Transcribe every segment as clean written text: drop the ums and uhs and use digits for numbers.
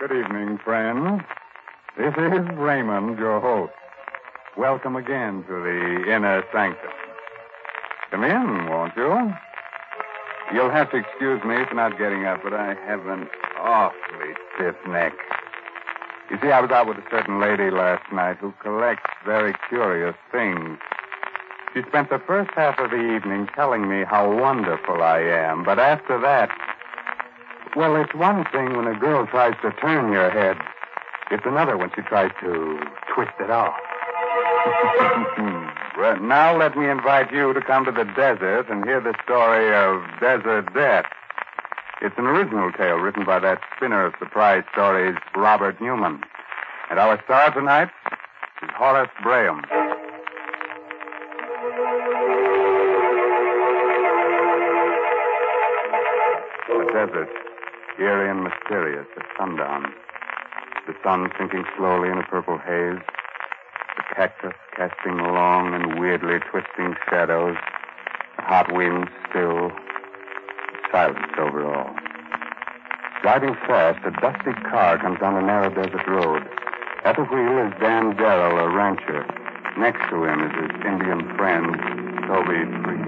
Good evening, friends. This is Raymond, your host. Welcome again to the Inner Sanctum. Come in, won't you? You'll have to excuse me for not getting up, but I have an awfully stiff neck. You see, I was out with a certain lady last night who collects very curious things. She spent the first half of the evening telling me how wonderful I am, but after that... Well, it's one thing when a girl tries to turn your head. It's another when she tries to twist it off. Well, now let me invite you to come to the desert and hear the story of Desert Death. It's an original tale written by that spinner of surprise stories, Robert Newman. And our star tonight is Horace Braham. The desert, eerie and mysterious at sundown. The sun sinking slowly in a purple haze. The cactus casting long and weirdly twisting shadows. The hot wind still. Silence overall. Driving fast, a dusty car comes down a narrow desert road. At the wheel is Dan Darrell, a rancher. Next to him is his Indian friend, Toby Priest.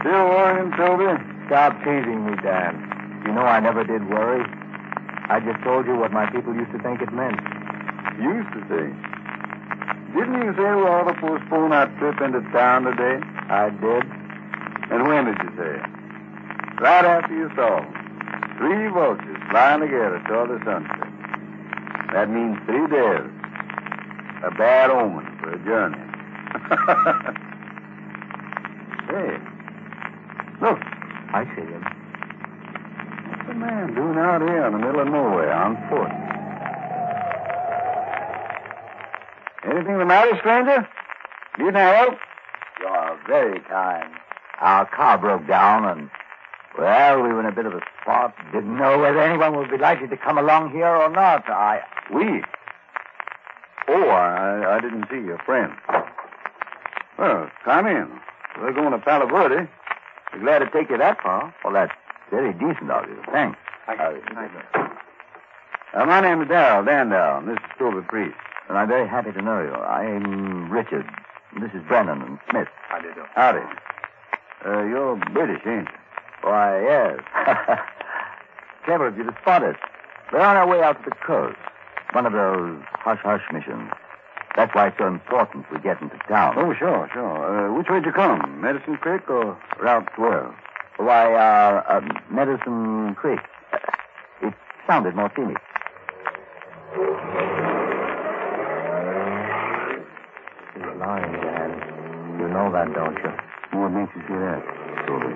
Still worrying, Toby? Stop teasing me, Dan. You know I never did worry. I just told you what my people used to think it meant. Used to think? Didn't you say we ought to postpone our trip into town today? I did. And when did you say it? Right after you saw them. Three vultures flying together toward the sunset. That means 3 days. A bad omen for a journey. Hey. Look. I see him. What's a man doing out here in the middle of nowhere on foot? Anything the matter, stranger? Need any help? You're very kind. Our car broke down and, well, we were in a bit of a spot. Didn't know whether anyone would be likely to come along here or not. We? Oh, I didn't see your friend. Well, come in. We're going to Palo Verde. We're glad to take you that far. Well, that's very decent of you. Thanks. My name is Dan Darrell, and this is Toby Priest. And I'm very happy to know you. I'm Richard. This is Brennan and Smith. How do you do? Howdy. You're British, ain't you? Why, yes. Clever of you to spot us. We're on our way out to the coast. One of those hush-hush missions. That's why it's so important we get into town. Oh, sure. Which way did you come? Medicine Creek or Route 12? Why, Medicine Creek. It sounded more scenic. You know that, don't you? What makes you see that? Toby.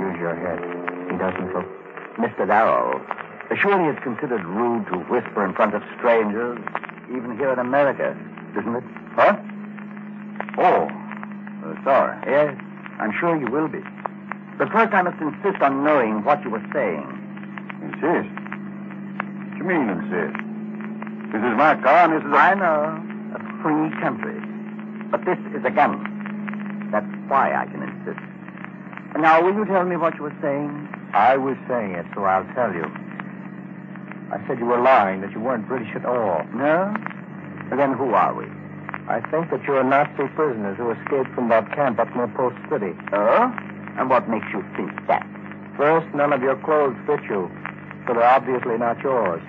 Use your head. He doesn't look. Mr. Darrell, surely it's considered rude to whisper in front of strangers, even here in America, isn't it? Huh? Oh. Sorry. Yes, I'm sure you will be. But first I must insist on knowing what you were saying. Insist? What do you mean, insist? This is my car and this is a... I know. A free country. But this is a gun. That's why I can insist. Now, will you tell me what you were saying? I was saying it, so I'll tell you. I said you were lying, that you weren't British at all. No? Well, then who are we? I think that you're Nazi prisoners who escaped from that camp up near Post City. Oh? And what makes you think that? First, none of your clothes fit you, so they're obviously not yours.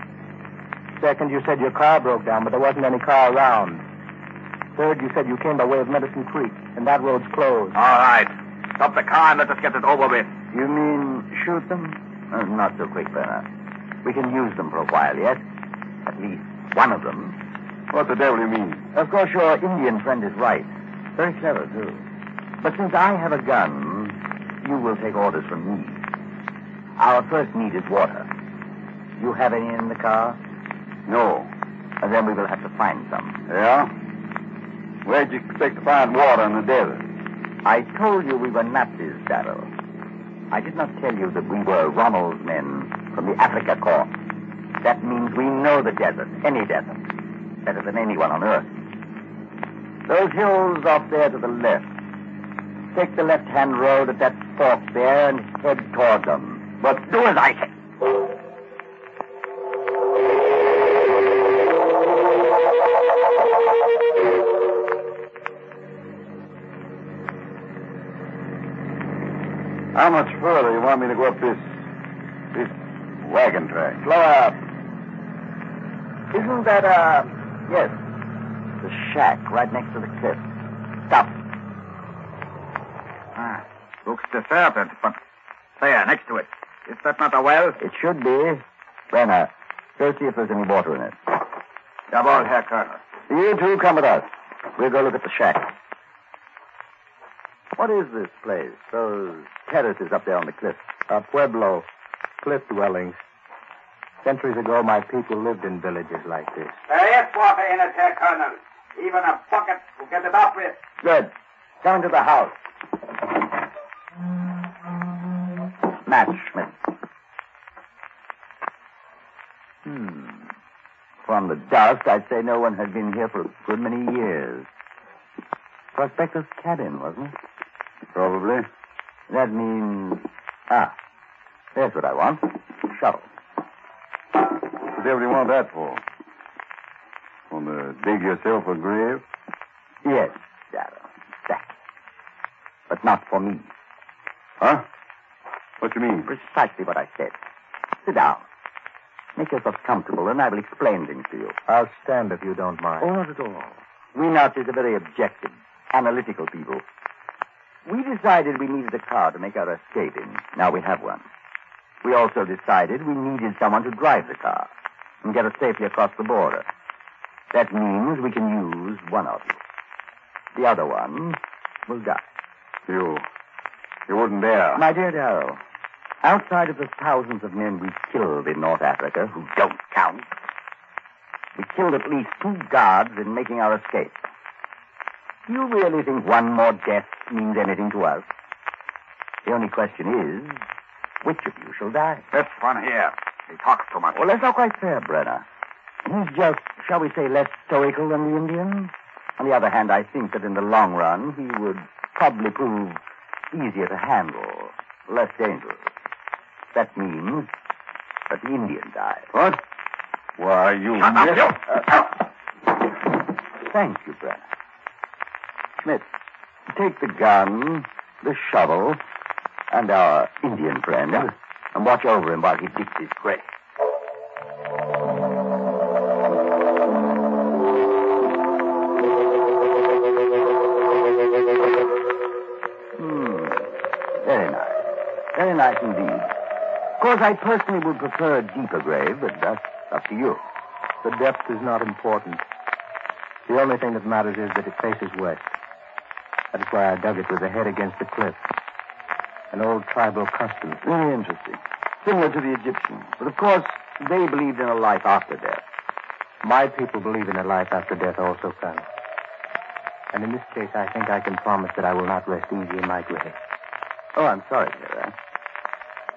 Second, you said your car broke down, but there wasn't any car around. Third, you said you came by way of Medicine Creek, and that road's closed. All right. Stop the car and let us get it over with. You mean shoot them? Not so quick, Brenner. We can use them for a while yet. At least one of them. What the devil do you mean? Of course, your Indian friend is right. Very clever, too. But since I have a gun, you will take orders from me. Our first need is water. You have any in the car? No. And then we will have to find some. Yeah? Where'd you expect to find water in the desert? I told you we were Nazis, Darrell. I did not tell you that we were Rommel's men from the Africa Corps. That means we know the desert, any desert, better than anyone on earth. Those hills off there to the left, Take the left-hand road at that fork there and head toward them. But do as I say. How much further you want me to go up this wagon track? Slow up. Isn't that yes, the shack right next to the cliff. Stop. Ah, looks deserted, but there, next to it. Is that not a well? It should be. Brenner, go see if there's any water in it. Jawohl, Herr Colonel. You two come with us. We'll go look at the shack. What is this place? Those terraces up there on the cliff. A Pueblo. Cliff dwellings. Centuries ago, my people lived in villages like this. There is water in it, Herr Colonel. Even a bucket will get it up with. Good. Come into the house. Match, Smith. From the dust, I'd say no one had been here for a good many years. Prospector's cabin, wasn't it? Probably. That means... Ah, there's what I want. Shovel. What the devil do you want that for? Want to dig yourself a grave? Yes, Darrell, exactly. But not for me. Huh? What do you mean? Precisely what I said. Sit down. Make yourself comfortable, and I will explain things to you. I'll stand if you don't mind. Oh, not at all. We Nazis are very objective, analytical people. We decided we needed a car to make our escape in. Now we have one. We also decided we needed someone to drive the car and get us safely across the border. That means we can use one of you. The other one will die. You wouldn't dare. My dear Darrell, outside of the thousands of men we killed in North Africa, who don't count, we killed at least 2 guards in making our escape. Do you really think one more death means anything to us? The only question is, which of you shall die? This one here. He talks too much. Well, that's not quite fair, Brenner. He's just, shall we say, less stoical than the Indian. On the other hand, I think that in the long run, he would probably prove easier to handle, less dangerous. That means that the Indian dies. What? Why, you... Shut up, you! Thank you, Brenner. Smith, take the gun, the shovel, and our Indian friend, and watch over him while he digs his grave. Very nice. Very nice indeed. Of course, I personally would prefer a deeper grave, but that's up to you. The depth is not important. The only thing that matters is that it faces west. That's why I dug it with the head against the cliff. An old tribal custom. Very interesting. Similar to the Egyptians. But of course, they believed in a life after death. My people believe in a life after death also, Colonel. And in this case, I think I can promise that I will not rest easy in my grave. Oh, I'm sorry to hear that.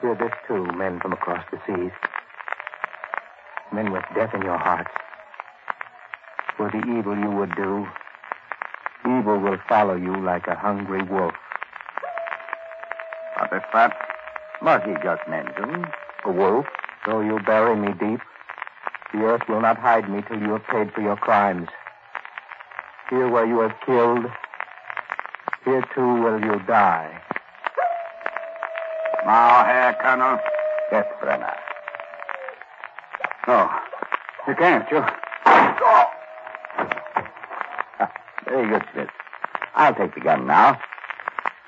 Hear this too, men from across the seas. Men with death in your hearts. For the evil you would do, evil will follow you like a hungry wolf. What is that? What he just mentioned. A wolf. Though you bury me deep, the earth will not hide me till you have paid for your crimes. Here where you have killed, here too will you die. Now, Herr Colonel. Yes, Brenner. No, you can't, you... Very good, Smith. I'll take the gun now.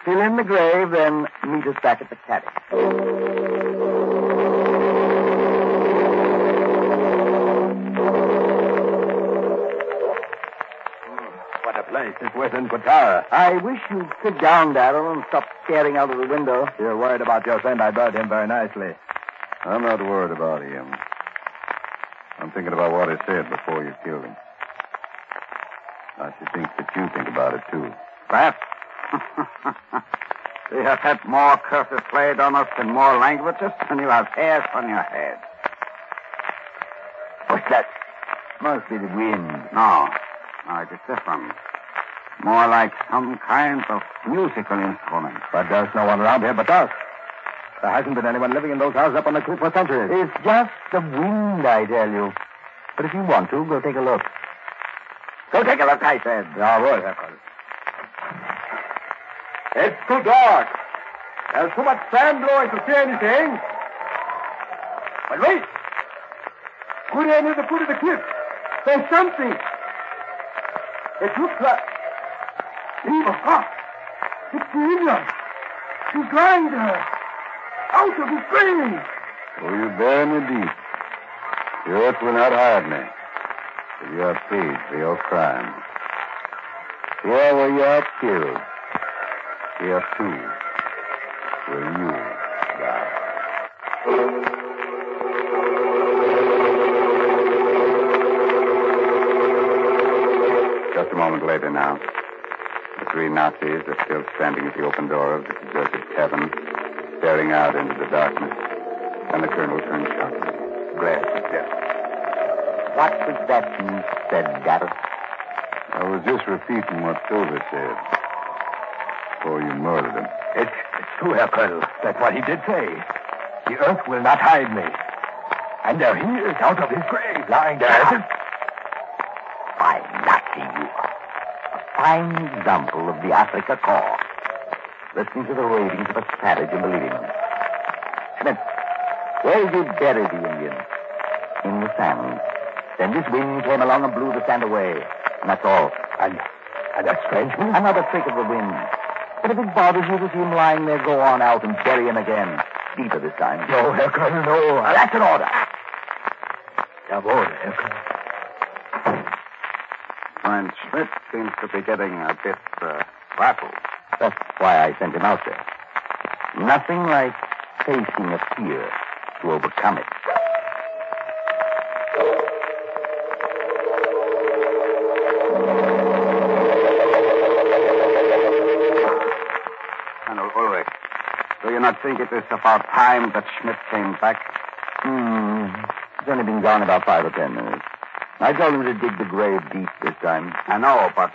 Fill in the grave, then meet us back at the cabin. What a place. This Western Quatara. I wish you'd sit down, Darrell, and stop staring out of the window. You're worried about your friend. I buried him very nicely. I'm not worried about him. I'm thinking about what he said before you killed him. I should think that you think about it, too. That? We have had more curses played on us in more languages than you have hairs on your head. What's that? Mostly the wind. No. No, it is different. More like some kind of musical instrument. But there's no one around here but us. There hasn't been anyone living in those houses up on the creek for centuries. It's just the wind, I tell you. But if you want to, go take a look. Go take a look, I said. I will, Herr Colonel. It's too dark. There's too much sand blowing to see anything. But wait. Go down near the foot of the cliff. There's something. It looks like... Eva, ah, it's the Indian. He's lying there. Out of his grave. Oh, you bear me deep. The earth will not hide me. But you are paid for your crime. Here where you are killed, here too will you die. Just a moment later now, the three Nazis are still standing at the open door of the deserted cabin, staring out into the darkness, and the Colonel turned sharply, glad to death. What was that you said, Darrell? I was just repeating what Toby said before you murdered him. It's true, Herr Colonel. That's what he did say. The earth will not hide me. And there he is out of his grave, lying there. Why, Nazi, you are. A fine example of the Africa Corps. Listening to the ravings of a savage and believing them. Smith, where did you bury the Indian? In the sand. Then this wind came along and blew the sand away. And that's all. And that Frenchman? Another trick of the wind. But if it bothers you to see him lying there, go on out and bury him again. Deeper this time. No, Herr Colonel, no. That's an order. Jawohl, Herr Colonel. Mein Smith seems to be getting a bit rattled. That's why I sent him out there. Nothing like facing a fear to overcome it. Colonel Ulrich, do you not think it is about time that Schmidt came back? He's only been gone about 5 or 10 minutes. I told him to dig the grave deep this time. I know, but...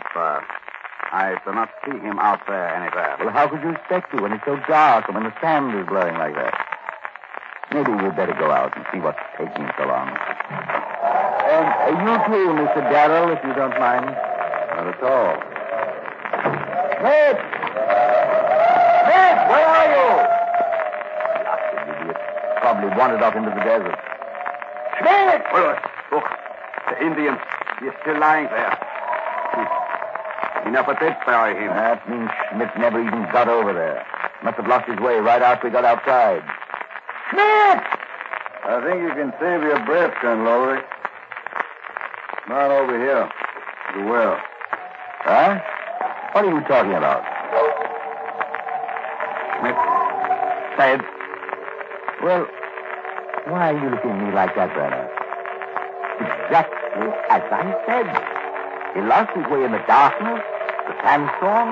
I do not see him out there anywhere. Well, how could you expect to when it's so dark and when the sand is blowing like that? Maybe we'd better go out and see what's taking so long. And you too, Mr. Darrell, if you don't mind. Not at all. Ned! Ned, where are you? Blasted idiot. Probably wandered off into the desert. Ned! Look, the Indian. He is still lying there. He never did bury him. That means Smith never even got over there. Must have lost his way right after we got outside. Smith! I think you can save your breath, Colonel Lowry. Not over here. The well. Huh? What are you talking about? Smith. Say it. Well, why are you looking at me like that, Brenner? Exactly as I said. He lost his way in the darkness. The sandstorm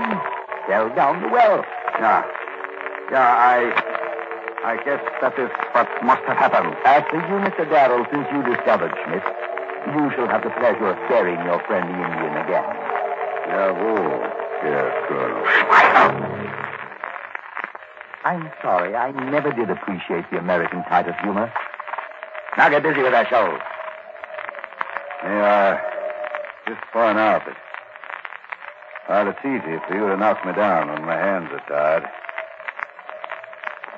fell down the well. I guess that is what must have happened. As for you, Mr. Darrell, since you discovered Smith, you shall have the pleasure of burying your friend the Indian again. Jawohl, dear Colonel. I'm sorry, I never did appreciate the American type of humor. Now get busy with that show. Just point out that while it's easy for you to knock me down when my hands are tied,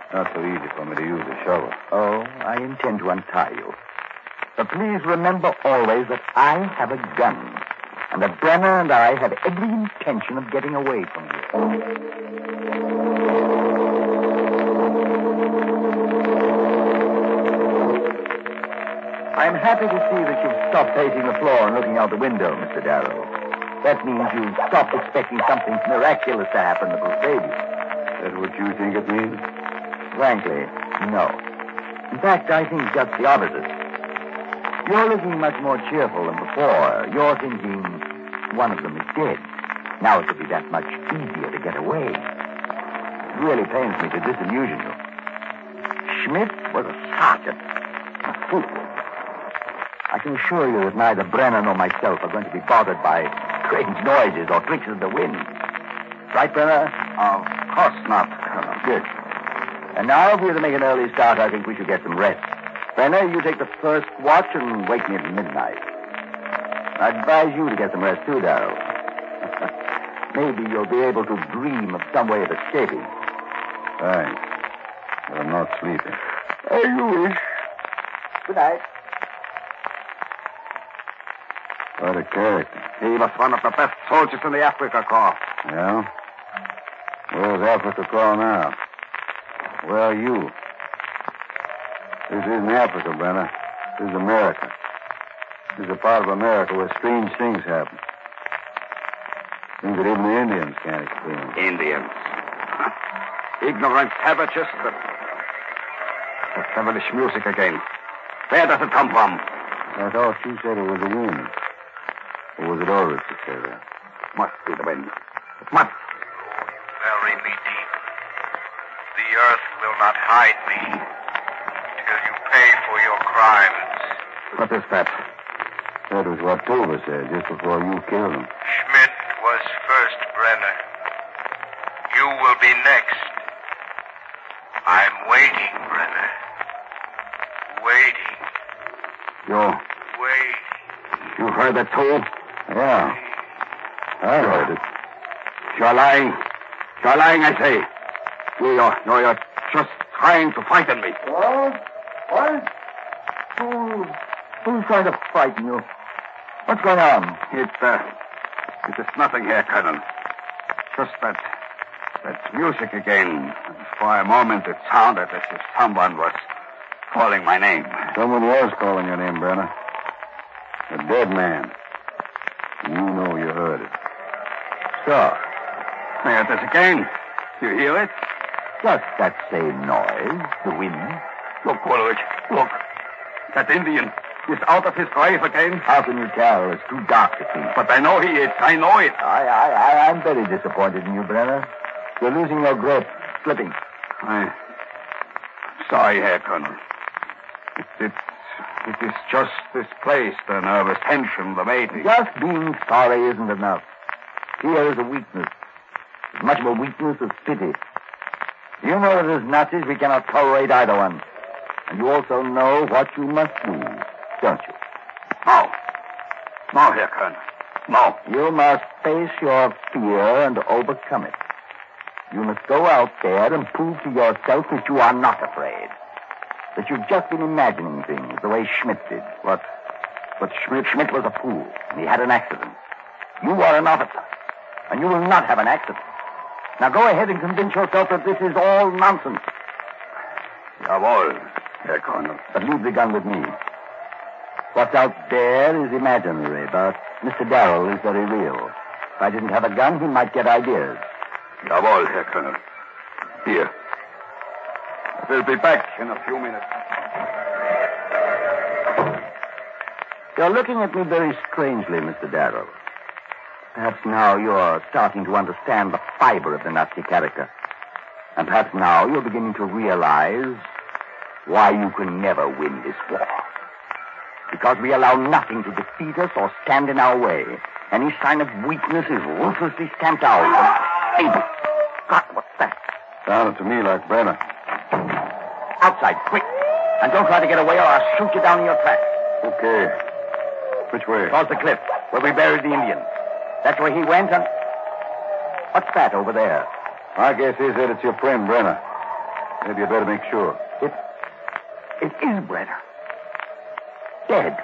it's not so easy for me to use a shovel. Oh, I intend to untie you. But please remember always that I have a gun, and that Brenner and I have every intention of getting away from you. I'm happy to see that you've stopped pacing the floor and looking out the window, Mr. Darrell. That means you stopped expecting something miraculous to happen that will save you. Is that what you think it means? Frankly, no. In fact, I think just the opposite. You're looking much more cheerful than before. You're thinking one of them is dead. Now it will be that much easier to get away. It really pains me to disillusion you. Schmidt was a sergeant, a fool. I can assure you that neither Brennan nor myself are going to be bothered by strange noises or tricks of the wind. Right, Brenner? Of course not, Colonel. Good. And now, if we're to make an early start, I think we should get some rest. Brenner, you take the first watch and wake me at midnight. I advise you to get some rest, too, Darrell. Maybe you'll be able to dream of some way of escaping. Thanks. I'm not sleeping. As you wish. Good night. What a character. He was one of the best soldiers in the Africa Corps. Yeah? Where's Africa Corps now? Where are you? This isn't Africa, Brenner. This is America. This is a part of America where strange things happen. Things that even the Indians can't explain. Indians? Ignorant savages. That devilish music again. Where does it come from? I thought you said it was the wind. Or was it always to say that? It must be the wind. It must. Bury me deep. The earth will not hide me till you pay for your crimes. What is that? That was what Toba said just before you killed him. Schmidt was first, Brenner. You will be next. I'm waiting, Brenner. Waiting. You're... Waiting. You heard that, too? Yeah. I heard it. You're lying. You're lying, I say. You're just trying to frighten me. What? Who's trying to frighten you? What's going on? It is nothing here, Colonel. Just that music again. For a moment it sounded as if someone was calling my name. Someone was calling your name, Brenner. A dead man. You know you heard it. Sure. There it is again. You hear it? Just that same noise. The wind. Look, Woolridge. Look. That Indian is out of his grave again. How can you tell? It's too dark to see. But I know he is. I know it. I'm very disappointed in you, Brenner. You're losing your grip. Slipping. I'm sorry, Herr Colonel. It is just this place, the nervous tension, the waiting. Just being sorry isn't enough. Here is a weakness. It's much more weakness of pity. You know that as Nazis we cannot tolerate either one. And you also know what you must do, don't you? No. No, Herr Colonel. No. You must face your fear and overcome it. You must go out there and prove to yourself that you are not afraid. That you've just been imagining things the way Schmidt did. What? But Schmidt was a fool, and he had an accident. You are an officer, and you will not have an accident. Now go ahead and convince yourself that this is all nonsense. Jawohl, Herr Colonel. But leave the gun with me. What's out there is imaginary, but Mr. Darrell is very real. If I didn't have a gun, he might get ideas. Jawohl, Herr Colonel. Here. We'll be back in a few minutes. You're looking at me very strangely, Mr. Darrell. Perhaps now you're starting to understand the fiber of the Nazi character. And perhaps now you're beginning to realize why you can never win this war. Because we allow nothing to defeat us or stand in our way. Any sign of weakness is ruthlessly stamped out. God, what's that? Sounded to me like Brenner. Outside, quick. And don't try to get away or I'll shoot you down in your tracks. Okay. Which way? Towards the cliff, where we buried the Indians. That's where he went and... What's that over there? I guess he said it's your friend, Brenner. Maybe you better make sure. It is Brenner. Dead.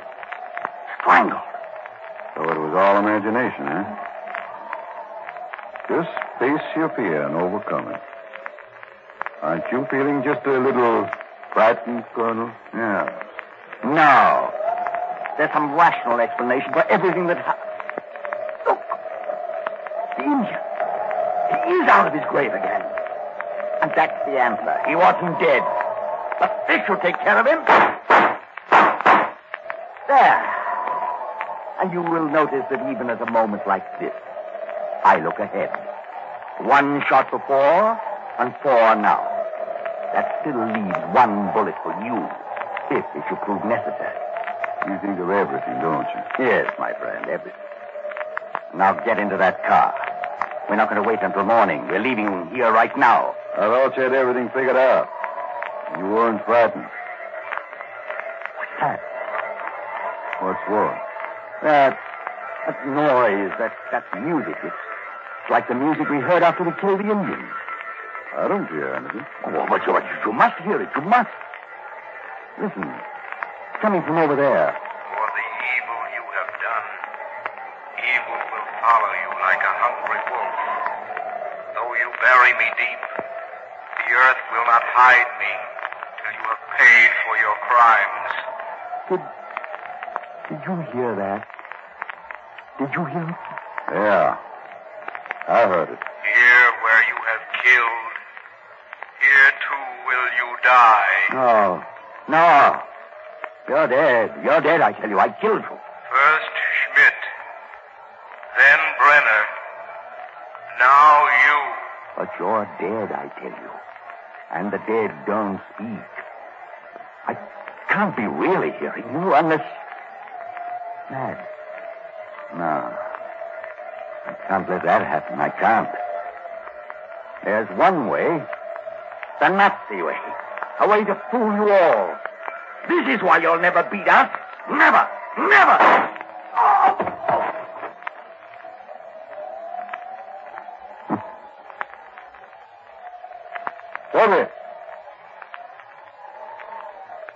Strangled. So it was all imagination, eh? Just face your fear and overcome it. Aren't you feeling just a little frightened, Colonel? Yeah. No. There's some rational explanation for everything that happened. Look. The Indian. He is out of his grave again. And that's the answer. He wasn't dead. But this will take care of him. There. And you will notice that even at a moment like this, I look ahead. One shot before and four now. That still leaves one bullet for you, if it should prove necessary. You think of everything, don't you? Yes, my friend, everything. Now get into that car. We're not going to wait until morning. We're leaving here right now. I thought you had everything figured out. You weren't frightened. What's that? What's wrong? That noise, that music. It's like the music we heard after we killed the Indians. I don't hear anything. Oh, but you must hear it. You must. Listen. It's coming from over there. For the evil you have done, evil will follow you like a hungry wolf. Though you bury me deep, the earth will not hide me till you have paid for your crimes. Did you hear that? Did you hear it? Yeah. I heard it. Here where you have killed, here too will you die. No. You're dead, I tell you. I killed you. First Schmidt, then Brenner, now you. But you're dead, I tell you. And the dead don't speak. I can't be really hearing you unless... mad. No. I can't let that happen. I can't. There's one way. The Nazi way. A way to fool you all. This is why you'll never beat us. Never! Never!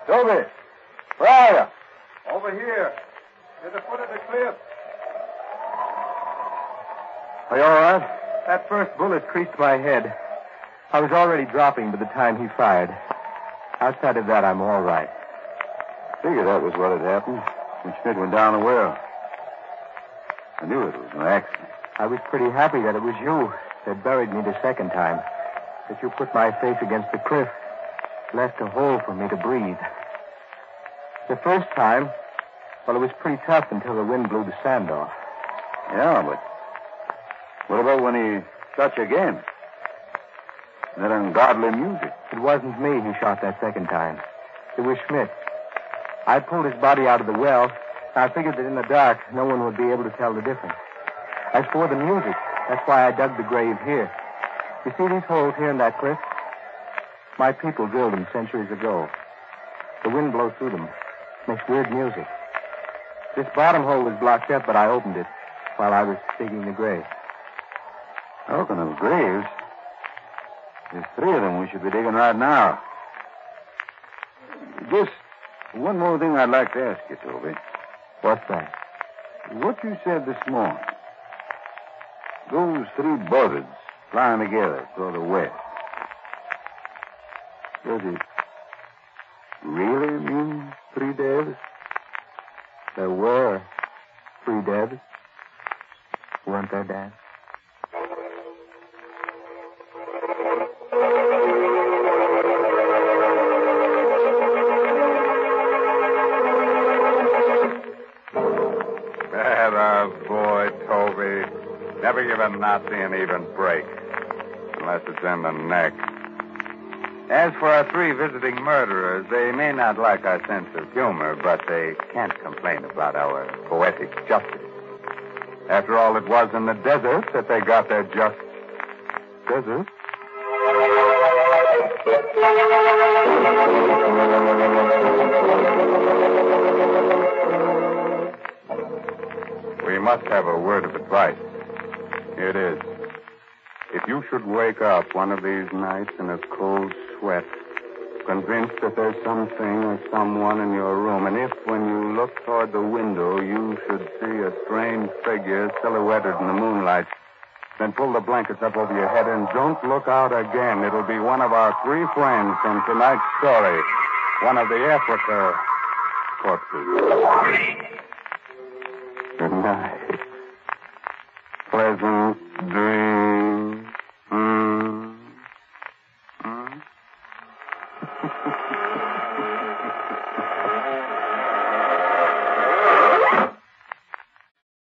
Toby! Pryor! Over here. At the foot of the cliff. Are you all right? That first bullet creased my head. I was already dropping by the time he fired. Outside of that, I'm all right. Figured that was what had happened when Schmidt went down the well. I knew it was an accident. I was pretty happy that it was you that buried me the second time. That you put my face against the cliff, left a hole for me to breathe. The first time, well, it was pretty tough until the wind blew the sand off. Yeah, but what about when he shot you again? That ungodly music. It wasn't me who shot that second time. It was Schmidt. I pulled his body out of the well. I figured that in the dark, no one would be able to tell the difference. As for the music, that's why I dug the grave here. You see these holes here in that cliff? My people drilled them centuries ago. The wind blows through them. Makes weird music. This bottom hole was blocked up, but I opened it while I was digging the grave. Open those graves? There's three of them we should be digging right now. Just one more thing I'd like to ask you, Toby. What's that? What you said this morning. Those three buzzards flying together toward the west. Does it really mean three dead? There were three dead. Weren't there, Dan? Never give a Nazi an even break, unless it's in the neck. As for our three visiting murderers, they may not like our sense of humor, but they can't complain about our poetic justice. After all, it was in the desert that they got their just... desert? We must have a word of advice. Here it is. If you should wake up one of these nights in a cold sweat, convinced that there's something or someone in your room, and if when you look toward the window you should see a strange figure silhouetted in the moonlight, then pull the blankets up over your head and don't look out again. It'll be one of our three friends from tonight's story, one of the Africa corpses. Good night. Pleasant dream.